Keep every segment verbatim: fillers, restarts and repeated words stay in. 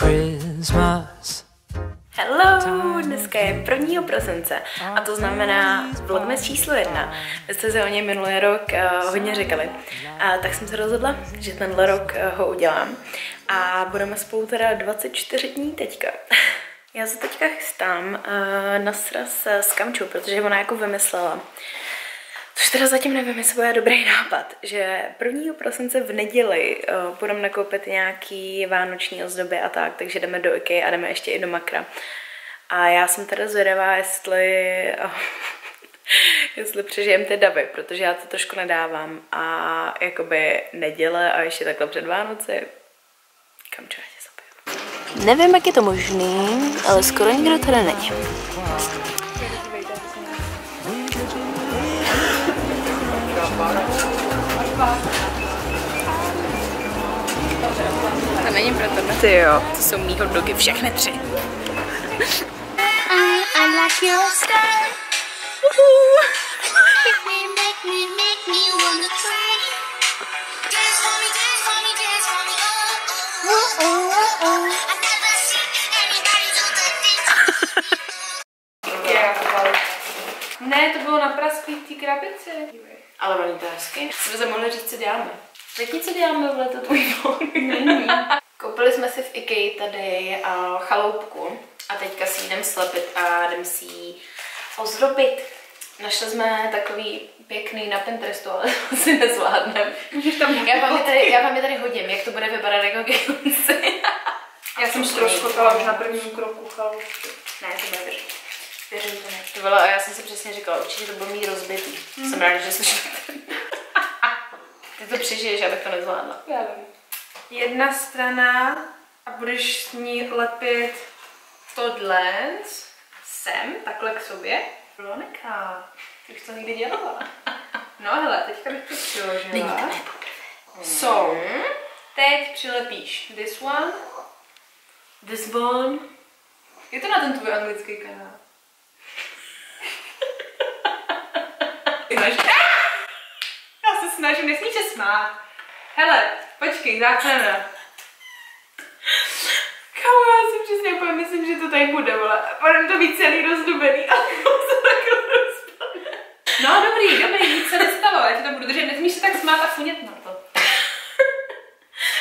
Christmas. Hello, dneska je prvního prosince a to znamená vlogmas číslo jedna. My jsme se o něj minulý rok uh, hodně říkali, a tak jsem se rozhodla, že tenhle rok uh, ho udělám a budeme spolu teda dvacet čtyři dní teďka. Já se teďka chystám uh, na sraz s Kamčou, protože ona jako vymyslela, což teda zatím nevím, jestli bude dobrý nápad, že prvního prosince v neděli uh, půjdeme nakoupit nějaký vánoční ozdoby a tak, takže jdeme do IKEA a jdeme ještě i do Makra. A já jsem teda zvědavá, jestli, uh, jestli přežijem ty davy, protože já to trošku nedávám. A jakoby neděle a ještě takhle před Vánoci, Kamča, já tě zapiju. Nevím, jak je to možný, ale skoro nikdo tady není. To není pro tebe. Ty jo. To jsou mý hotdogy, všechny tři. Ne, to bylo na prasklý té krabici. Ale velmi to hezky. Jsme se mohli říct, co děláme. Řekni, co děláme v letu tvůj vlog. Koupili jsme si v IKEA tady uh, chaloupku a teďka si jdem slepit a jdem si ji ozdobit. Našli jsme takový pěkný na Pinterestu, ale to si nezvládnem. Já vám, tady, já vám je tady hodím, jak to bude vypadat jako ke konci. Já jsem ztroskotala už na prvním kroku chaloupky. Ne, to bude držet. Věřím, to ne. To bylo, já jsem si přesně říkala, určitě to bylo mý rozbitý. Hmm. Jsem ráda, že slyšela. Ty to přežiješ, abych to nezvládla. Já vím. Jedna strana a budeš s ní lepit tohle sem, takhle k sobě. Loneka, ty už to nikdy dělala. No hele, teďka bych to přiložila. Není to ne poprvé. So, teď přilepíš this one, this one. Je to na ten tvůj anglický kanál? Já se snažím, nesmíš se smát. Hele, počkej, záchrana. Kámo, já si přesně úplně myslím, že to tady bude, ale budeme to být celý rozdubený a se takhle rozpadne. No dobrý, dobrý, nic se nestalo, já ti to budu držet, nesmíš se tak smát a funět na to.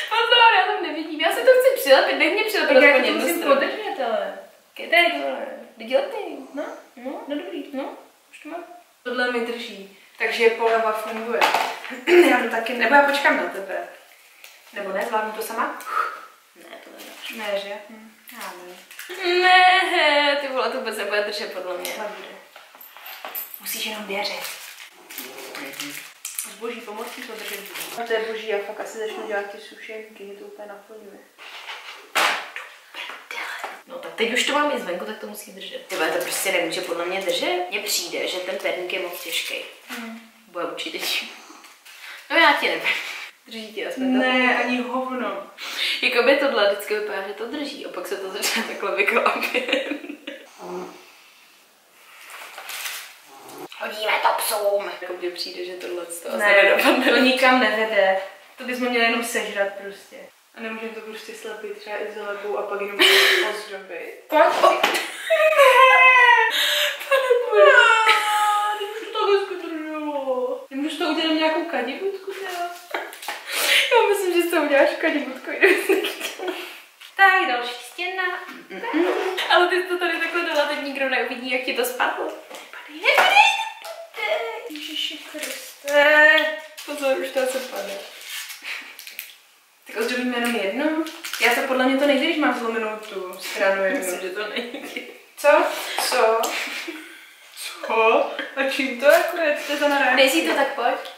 Pozor, já tam nevidím, já se to chci přilepit, nech mě přilepit. Tak já to musím podržet, ale. Kde no, no, no dobrý, no, už to mám. Tohle mi drží, takže poleva funguje. Já to taky, nebo já počkám na tebe. Nebo ne, zvládnu to sama? Ne, to nedáš. Ne, že? Hm. Já nevím. Ne, ty vole, to vůbec nebude držet podle mě. Nebude. Musíš jenom věřit. S boží pomocí to držet. A to je boží, já fakt asi začnu dělat ty sušenky, mě to úplně naplňuje. No tak teď už to mám i zvenku, tak to musí držet. Tyhle to prostě nemůže podle mě držet. Mně přijde, že ten perník je moc těžký. Hmm. Bude určitě. No já ti nevím. Drží ti aspoň ne, ne, ani hovno. Jakoby tohle vždycky vypadá, že to drží, a pak se to začne takhle vyklápět. Hmm. Hodíme to psům. Jako mně přijde, že tohle to ne, to nikam nevede. To bychom měli jenom sežrat prostě. A nemůžeme to prostě slepit třeba i zelenou a pak jenom ozdobit. Pojď! Oh. Ne! To nebude! Nemůžu to udělat. Nemůžu to udělat nějakou kadibutku teda? Já myslím, že se uděláš kadibutku. Tak, další stěna. Mm -mm. Ale ty jsi to tady takhle dala, teď nikdo neuvidí, jak ti to spadlo. Nepadej, nepadej, nepadej! Ježiši Kriste! Pozor, už to se padne. Tak ozdobíme jenom jedno. Já se podle mě to nejde, když mám zlomenou tu stranu jednu. Myslím, že to nejde. Co? Co? Co? A čím to jako je? Co to je za narážka? Dej si to, tak pojď.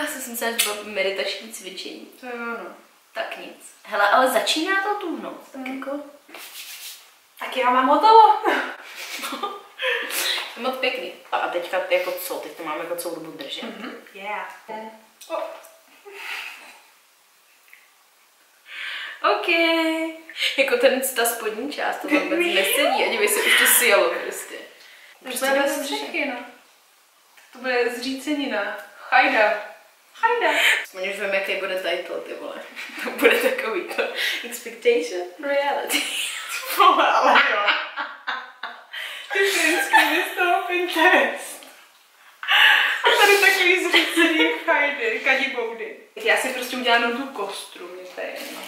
Já jsem se až byla meditační cvičení. To je ono. Tak nic. Hele, ale začíná to tuhnout. Tak jako... Tak já mám hotovo. To je moc pěkný. A teďka jako co? Teď to máme jako celou dobu držet. Mm-hmm. Yeah. Oh. OK. Jako ten, ta spodní část, to tam vůbec nesedí, ani by se už to sjelo prostě. To bude bez střechy, no. To bude zřícenina. Chajda. Hajda. Aspoň už vím, jaký bude title, ty vole. To bude takový to expectation reality. Vole, ale jo. Ty vždycky vystoupím test. A tady takový zřícený hajdy, kadiboudy. Já si prostě udělám tu kostru, mě to je jedno.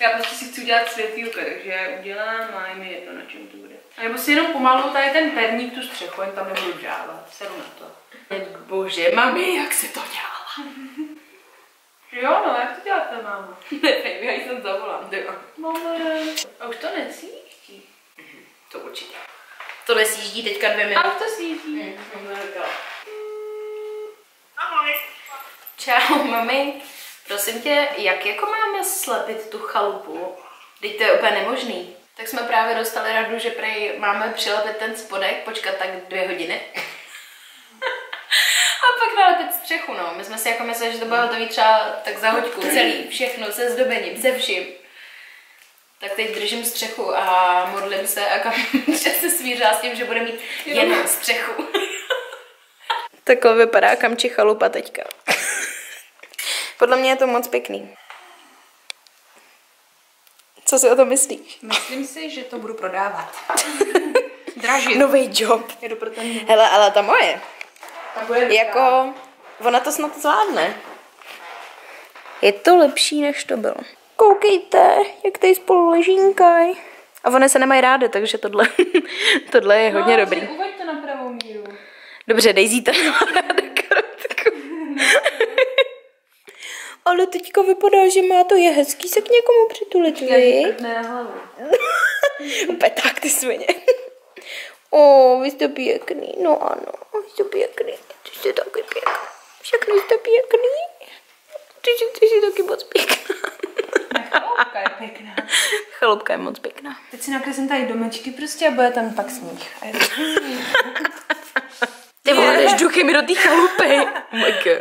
Já prostě si chci udělat světýlka, takže udělám a je mi jedno, na čem to bude. A nebo si jenom pomalu tady ten perník, tu střechu, jen tam nebudu dávat. Seru na to. Bože, mami, jak se to dělala? Jo, no, jak to děláte, mámo? Nevím, já jsem zavolám, jde. A už to nesjíždí. To určitě. Tohle sjíždí teďka dvě minuty. A už to sjíždí. Ahoj. Čau, mami. Prosím tě, jak jako máme slepit tu chalupu? Teď to je úplně nemožný. Tak jsme právě dostali radu, že prej máme přilepit ten spodek, počkat tak dvě hodiny. A pak nalepit střechu, no. My jsme si jako mysleli, že to bylo hotový třeba tak za hoďku, celý, všechno, se zdobením, se vším. Tak teď držím střechu a modlím se a Kamča se smířila s tím, že bude mít jenom střechu. Takhle vypadá Kamči chalupa teďka. Podle mě je to moc pěkný. Co si o tom myslíš? Myslím si, že to budu prodávat. Draží. Nový job. Jedu pro ten job. Hele, ale ta moje. Ta bude jako, dobrá. Ona to snad zvládne. Je to lepší, než to bylo. Koukejte, jak tady spolu ležínkaj. A oni se nemají rády, takže tohle, tohle je no, hodně dobrý. No, uveď to na pravou míru. Dobře, Daisy tam nemá ráda karotku. Ale teďka vypadá, že má to je hezký se k někomu přitulit, vy? Ne, hlavu. Peták, ty svině. O, vy jste pěkný, no ano, vy jste pěkný, ty jste taky pěkný. Všechno jste pěkný, ty jsi taky moc pěkná. Chaloupka je pěkná. Chaloupka je moc pěkná. Teď si nakreslím tady domečky prostě a bude tam pak sníh. Ty vole, jdeš duchy mi do té chalupy. Makra.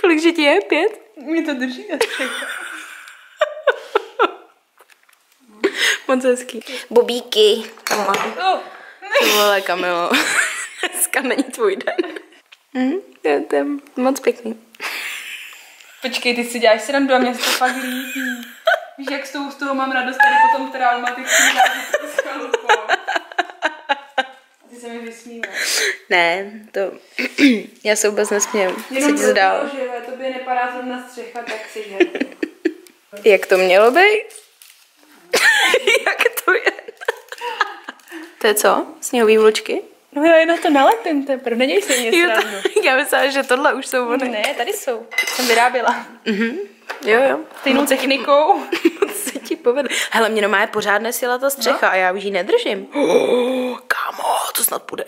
Kolikže ti je? Pět? Mě to drží na střechu. Moc hezký. Bobíky. Oh. Vole, Kamilo. Dneska není tvůj den. Mm, to, je, to je moc pěkný. Počkej, ty si děláš srandu a mě se to pak líbí. Víš, jak s tou, z toho mám radost tady potom traumatický zážitky s chalupou. Se mi vysmívat. Ne, to já se vůbec nesměju. Jenom se ti zdál. Jenom proto, že tobě nepadá zrovna střecha, tak si žel. Jak to mělo být? Jak to je? To je co? Sněhový vločky? No já jenom to nalepím, teprve neděj se mě srandu. Já myslela, že tohle už jsou ony. Ne, tady jsou. Jsem vyráběla. Mhm. Jo, jo. Stejnou technikou. Se ti povedl. Hele, mě doma je pořádně sjela ta střecha no. A já už ji nedržím. Oh, kámo, to snad půjde.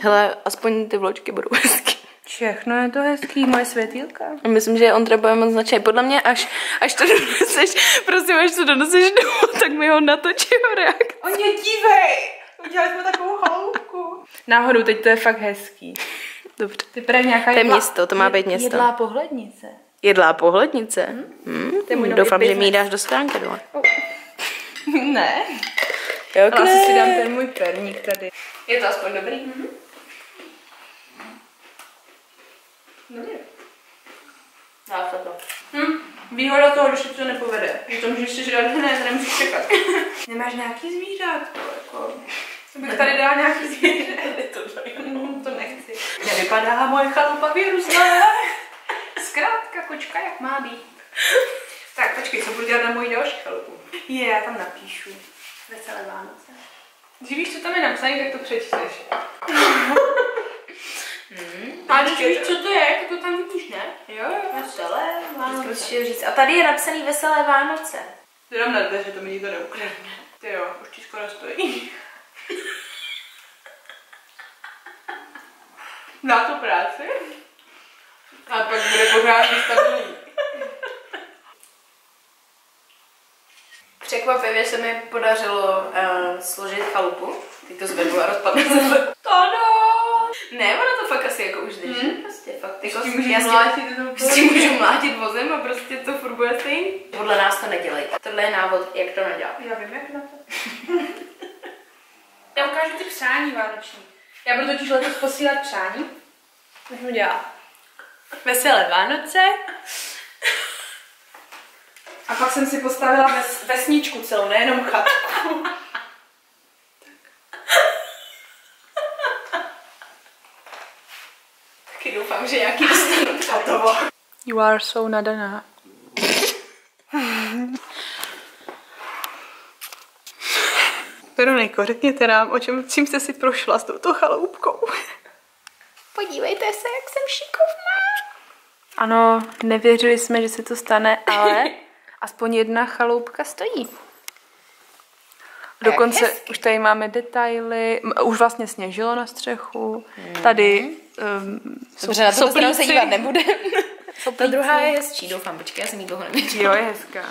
Hele, aspoň ty vločky budou hezký. Všechno je to hezký, moje světýlka. Myslím, že on třeba moc značej. Podle mě, až, až to doneseš, prosím, až to doneseš domů, tak mi ho natočím reakci. O ně, dívej, udělali jsme takovou haloupku. Náhodou, teď to je fakt hezký. Dobře. Ty právě nějaká jedlá, město, to má být město. Jedlá pohlednice. Jedlá pohlednice? Hmm. Hmm. Doufám, že mi ji dáš do stránky dole. Oh. Ne. Jo, ale asi si dám ten můj perník tady. Je to aspoň dobrý? Mm-hmm. Dobrý. Dá se to. Hm. Výhoda toho, když se to nepovede. Že to můžeš si říkat, ne, to nemusíš čekat. Nemáš nějaký zvířátko, jako... Bych tady dala nějaký zvíře. To, no, to nechci. Nevypadá moje chalupa vyrůzlá. Zkrátka, kočka, jak má být. Tak, počkej, co budu dělat na moji další chalupu? Je, já tam napíšu. Veselé Vánoce. Když víš, co tam je napsané, tak to přečteš. Hmm, a když víš, co to je, tak to tam vidíš, ne? Jo, jo. Veselé Vánoce. Říct. A tady je napsané Veselé Vánoce. To dám na dveře, to mi nikdo neukradne. Ty jo, už ti skoro stojí. Dá to práci? A pak bude pořád vystavený. Překvapivě se mi podařilo uh, složit chalupu. Teď to zvednu a rozpadne se. Ne, ono to fakt asi jako už drží. Mm. Prostě fakt. S tím můžu mlátit, s tím můžu mlátit vozem a prostě to furt bude stejný. Podle nás to nedělejte. Tohle je návod, jak to nedělat. Já vím, jak na to. Já ukážu ty přání vánoční. Já budu totiž letos posílat přání. Tak mi dělá veselé Vánoce. A pak jsem si postavila ves, vesničku celou, nejenom chatku. Taky doufám, že nějaký dostanu chatovo. You are so nadaná. Veroniko, řekněte nám, o čem, čím jste si prošla s touto chaloupkou. Podívejte se, jak jsem šikovná. Ano, nevěřili jsme, že se to stane, ale aspoň jedna chaloupka stojí. Dokonce už tady máme detaily, už vlastně sněžilo na střechu, hmm. tady um, dobře, na to stranu se dívat nebudeme. Ta druhá je hezčí, doufám, počkej, já jsem jí dlouho nevěděla. Jo, je hezká,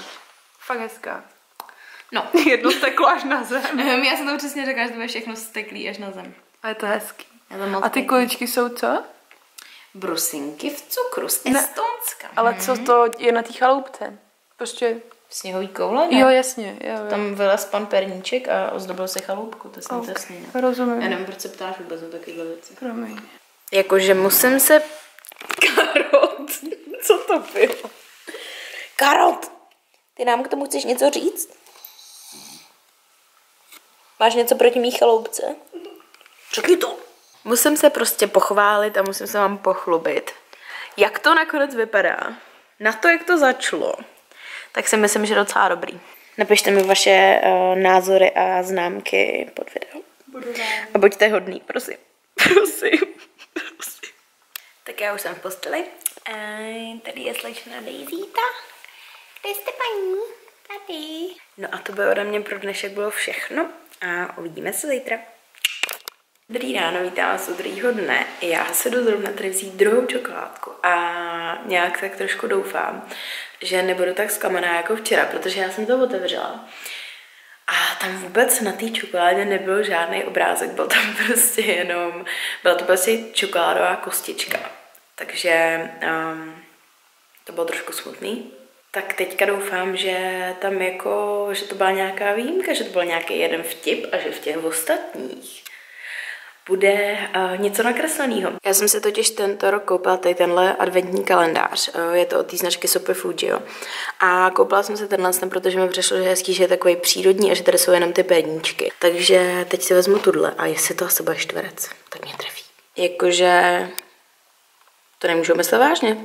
fakt hezká. No. Jedno steklo až na zem. Já jsem to přesně řekla, že to bude všechno steklý až na zem. A je to hezký. A ty kuličky jsou co? Brusinky v cukru z Estonska. Ne, ale co to je na té chaloupce? Prostě sněhový koule, ne? Jo, jasně. Jo, jo. Tam vylez pan Perníček a ozdobil si chaloupku, to jsem okay, to jasný. Rozumím. Já nevím, proč se ptáš vůbec o takovéhle věci. Promiň. Jakože musím se... Karot. Co to bylo? Karot! Ty nám k tomu chceš něco říct? Máš něco proti mý chaloupce? Řekni to! Musím se prostě pochválit a musím se vám pochlubit. Jak to nakonec vypadá? Na to, jak to začalo, tak si myslím, že je docela dobrý. Napište mi vaše uh, názory a známky pod video. Budu a buďte hodný, prosím. Prosím. Prosím. Tak já už jsem v posteli. A tady je slečna Dejzíta. Kde jste paní? Tady. No a to bylo ode mě pro dnešek bylo všechno. A uvidíme se zítra. Dobrý ráno, vítám vás u druhého dne. Já se jdu zrovna tady vzít druhou čokoládku a nějak tak trošku doufám, že nebudu tak zklamaná jako včera, protože já jsem to otevřela a tam vůbec na té čokoládě nebyl žádný obrázek, byl tam prostě jenom, byla to prostě čokoládová kostička, takže um, to bylo trošku smutný. Tak teďka doufám, že tam jako, že to byla nějaká výjimka, že to byl nějaký jeden vtip a že v těch ostatních bude uh, něco nakresleného. Já jsem se totiž tento rok koupila tady tenhle adventní kalendář. Uh, je to od té značky Sophie Fuji, jo. A koupila jsem se tenhle, protože mi přišlo, že je hezký, že je takový přírodní a že tady jsou jenom ty perníčky. Takže teď si vezmu tuhle a jestli to asi bude čtverec, tak mě trefí. Jakože to nemůžu myslet vážně.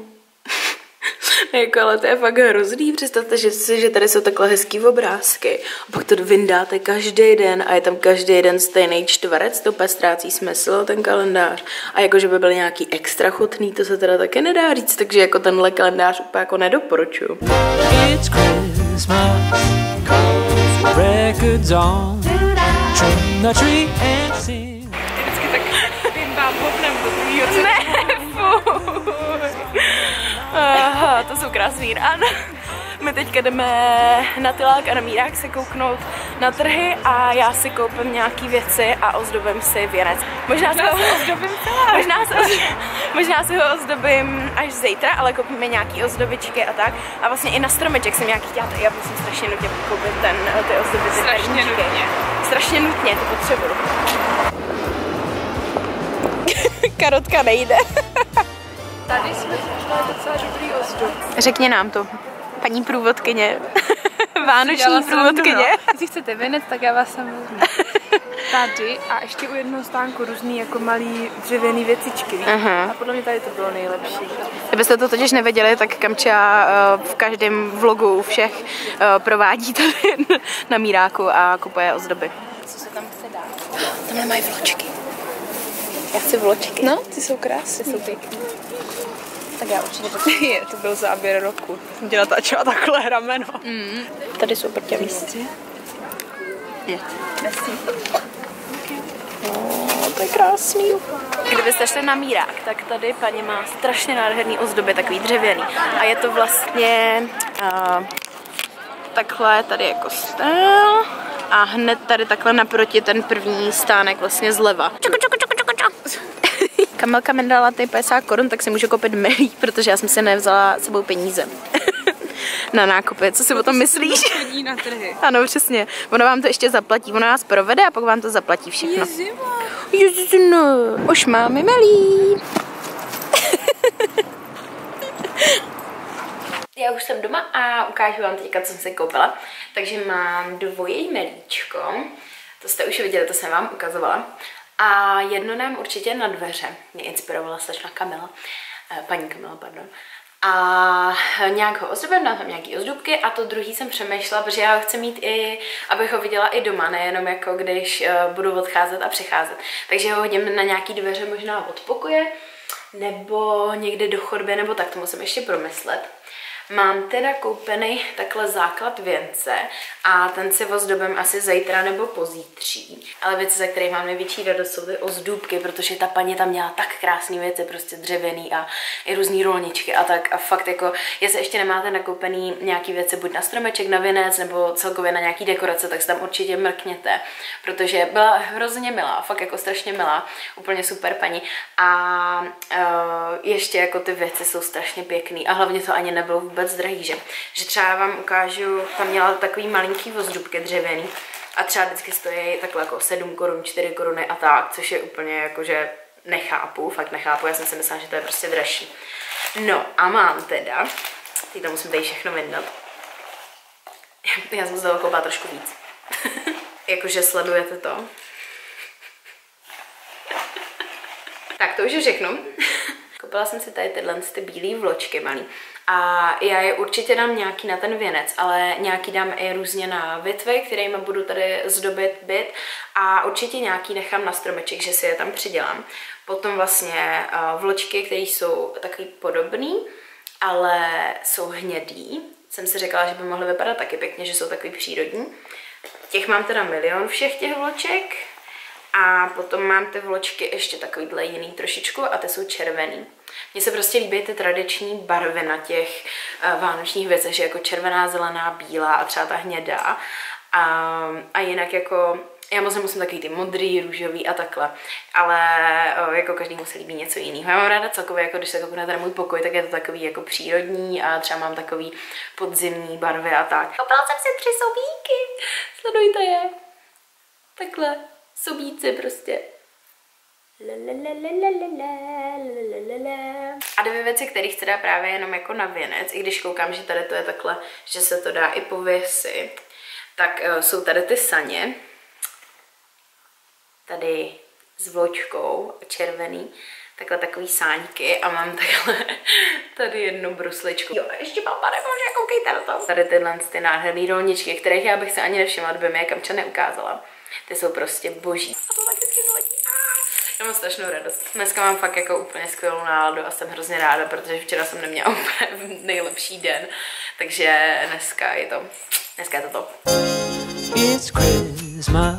Jako, ale to je fakt hrozný, představte si, že tady jsou takhle hezký obrázky a pak to vyndáte každý den a je tam každý den stejný čtverec, to úplně ztrácí smysl ten kalendář a jako, že by byl nějaký extra chutný, to se teda také nedá říct, takže jako tenhle kalendář úplně jako nedoporučuju. It's Christmas, records on, trim the tree and sing. Vždycky tak vyndám hopnem do druhýho cenu. Aha, to jsou krásný rána. My teďka jdeme na Tylák a na Mírák se kouknout na trhy a já si koupím nějaký věci a ozdobím si věnec. Možná se ho ozdobím, možná se, možná se ho ozdobím až zítra, ale koupíme nějaký ozdobičky a tak. A vlastně i na stromeček jsem nějaký chtěla, já musím strašně nutně koupit ten, ty ozdoby, ty strašně perníčky. Nutně. Strašně nutně, to potřebuju. Karotka nejde. Tady jsme docela dobrý ozdob. Řekni nám to, paní průvodkyně. Vánoční průvodkyně. Když chcete věnec, tak já vás sem vezmu. Tady a ještě u jednoho stánku různý jako malý dřevěný věcičky. Aha. A podle mě tady to bylo nejlepší. Kdybyste to totiž nevěděli, tak Kamča v každém vlogu všech provádí tady na Míráku a kupuje ozdoby. Co se tam chce dát? Tamhle mají vločky. Já chci vločky. No, ty jsou krásné. Ty jsou pěkné. Tak já určitě to je, to byl záběr roku. Jsem tě natáčela takhle rameno. Mm. Tady jsou prťa místě. Je. No, to je krásný. Kdybyste šli na Mírák, tak tady paní má strašně nádherný ozdoby, takový dřevěný. A je to vlastně uh, takhle tady jako stel. A hned tady takhle naproti ten první stánek vlastně zleva. Čuku, čuku, čuku. Kamelka mi dala tady padesát korun, tak si můžu koupit milý, protože já jsem si nevzala sebou peníze na nákupy. Co si o tom myslíš? Na trhy. Ano, přesně. Ono vám to ještě zaplatí, ono nás provede a pak vám to zaplatí všechno. Ježima. Jezno, už máme malý. Já už jsem doma a ukážu vám teďka, co jsem si koupila. Takže mám dvojí melíčko. To jste už viděli, to jsem vám ukazovala. A jedno nám určitě na dveře. Mě inspirovala strašná Kamila. Paní Kamila, pardon. A nějak ho ozdobím, dám tam nějaký ozdobky a to druhý jsem přemýšlela, protože já ho chci mít i, abych ho viděla i doma, nejenom jako když budu odcházet a přicházet. Takže ho hodím na nějaký dveře, možná od pokoje, nebo někde do chodby, nebo tak, to musím ještě promyslet. Mám teda koupený takhle základ věnce a ten si ozdobím asi zítra nebo pozítří. Ale věci, ze kterých mám největší radost, jsou ty ozdůbky, protože ta paní tam měla tak krásné věci, prostě dřevěný a i různý rolničky a tak. A fakt jako, jestli ještě nemáte nakoupený nějaký věci, buď na stromeček, na věnec nebo celkově na nějaký dekorace, tak se tam určitě mrkněte, protože byla hrozně milá, fakt jako strašně milá, úplně super paní. A uh, ještě jako ty věci jsou strašně pěkný a hlavně to ani nebylo vůbec drahý, že? Že třeba vám ukážu, tam měla takový malinký vozdůbky dřevěný a třeba vždycky stojí takhle jako sedm korun, čtyři koruny a tak, což je úplně jako, že nechápu, fakt nechápu, já jsem si myslela, že to je prostě dražší. No a mám teda, teď to musím tady všechno vyndat. Já jsem zde koupila trošku víc. Jakože sledujete to. Tak to už je všechno. Koupila jsem si tady tyhle ty bílé vločky malý. A já je určitě dám nějaký na ten věnec, ale nějaký dám i různě na větve, kterými budu tady zdobit byt a určitě nějaký nechám na stromeček, že si je tam přidělám. Potom vlastně vločky, které jsou takový podobný, ale jsou hnědý. Jsem si říkala, že by mohly vypadat taky pěkně, že jsou takový přírodní. Těch mám teda milion všech těch vloček a potom mám ty vločky ještě takovýhle jiný trošičku a ty jsou červený. Mně se prostě líbí ty tradiční barvy na těch uh, vánočních věcech, že jako červená, zelená, bílá a třeba ta hnědá. A, a jinak jako, já moc nemusím takový ty modrý, růžový a takhle, ale uh, jako každému se líbí něco jiného. Já mám ráda celkově, jako když se kouknete na můj pokoj, tak je to takový jako přírodní a třeba mám takový podzimní barvy a tak. Koupila jsem si tři sobíky, sledujte je. Takhle, sobíci prostě. A dvě věci, které chci dát právě jenom jako na věnec, i když koukám, že tady to je takhle, že se to dá i pověsit, tak uh, jsou tady ty saně, tady s vločkou červený, takhle takový sáňky a mám takhle tady jednu brusličku. Jo, ještě mám pane bože, koukejte na to. Tady tyhle ty nádherný rolničky, kterých já bych se ani nevšimla, kdyby mě je Kamča neukázala. Ty jsou prostě boží. Já mám strašnou radost. Dneska mám fakt jako úplně skvělou náladu a jsem hrozně ráda, protože včera jsem neměla úplně nejlepší den. Takže dneska je to, dneska je to top. It's Christmas.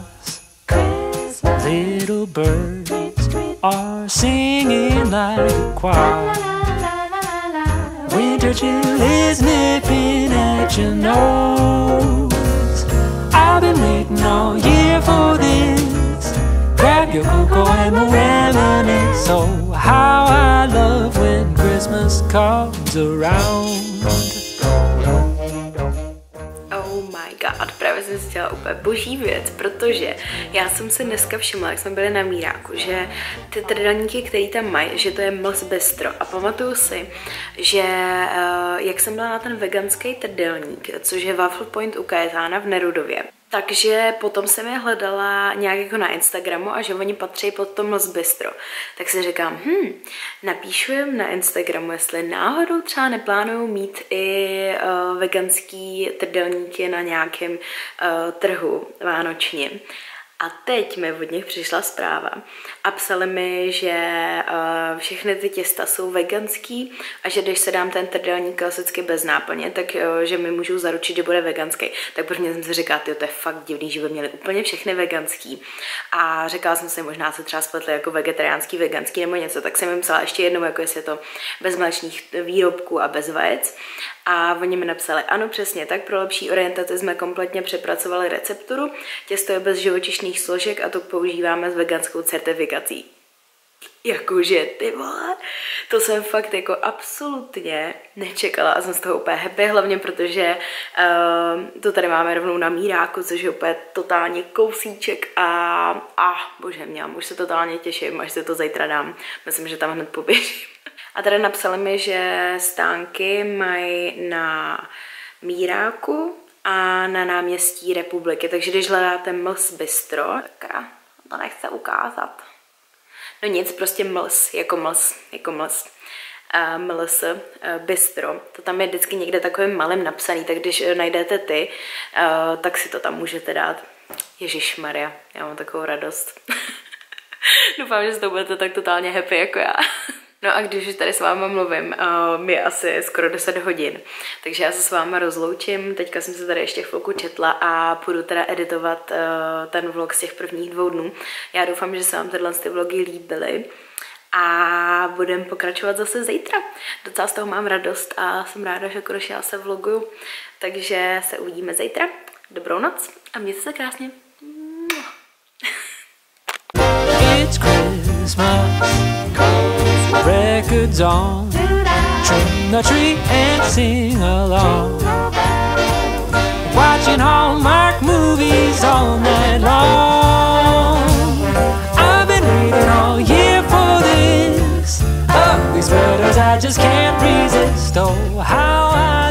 Christmas. Little birds are singing like a choir. Winter chill is nipping at your nose. I've been waiting all year for this. Grab your cocoa and we'll reminisce. So how I love when Christmas comes around. Oh my god, právě jsem si dělala úplně boží věc, protože já jsem si dneska všimla, jak jsme byli na Míráku, že ty trdelníky, které tam mají, že to je Mlsné bistro. A pamatuju si, že jak jsem byla na ten veganský trdelník, což je Waffle Point u Kaisana v Nerudově. Takže potom jsem je hledala nějak jako na Instagramu a že oni patří pod to Mlsné bistro. Tak si říkám, hm, napíšu jim na Instagramu, jestli náhodou třeba neplánuju mít i uh, veganský trdelníky na nějakém uh, trhu vánočním. A teď mi od nich přišla zpráva a psali mi, že uh, všechny ty těsta jsou veganský a že když se dám ten trdelník klasicky bez náplně, tak uh, že mi můžou zaručit, že bude veganský. Tak prvně jsem si říkala, tyjo, to je fakt divný, že by měli úplně všechny veganský. A říkala jsem si, možná se třeba spletli jako vegetariánský, veganský nebo něco, tak jsem jim psala ještě jednou, jako jestli je to bez mléčných výrobků a bez vajec. A oni mi napsali, ano, přesně tak, pro lepší orientaci jsme kompletně přepracovali recepturu, těsto je bez živočišných složek a to používáme s veganskou certifikací. Jakože ty vole, to jsem fakt jako absolutně nečekala a jsem z toho úplně happy, hlavně protože uh, to tady máme rovnou na Míráku, což je úplně totálně kousíček a, a bože mě, už se totálně těším, až se to zítra dám, myslím, že tam hned poběžím. A tady napsali mi, že stánky mají na Míráku a na náměstí Republiky, takže když hledáte Mls bistro, tak to nechce ukázat. No nic, prostě mls, jako mls, jako mls, uh, mls, uh, bistro, to tam je vždycky někde takovým malým napsaný, tak když najdete ty, uh, tak si to tam můžete dát. Ježišmarja, já mám takovou radost. Doufám, že z toho budete tak totálně happy jako já. No a když už tady s váma mluvím, uh, je asi skoro deset hodin, takže já se s váma rozloučím, teďka jsem se tady ještě chvilku četla a půjdu teda editovat uh, ten vlog z těch prvních dvou dnů. Já doufám, že se vám tyhle ty vlogy líbily a budem pokračovat zase zítra. Docela z toho mám radost a jsem ráda, že konečně já se vloguju, takže se uvidíme zítra. Dobrou noc a mějte se krásně. Records on, trim the tree and sing along. Watching Hallmark movies all night long. I've been waiting all year for this. Oh, these words I just can't resist. Oh, how I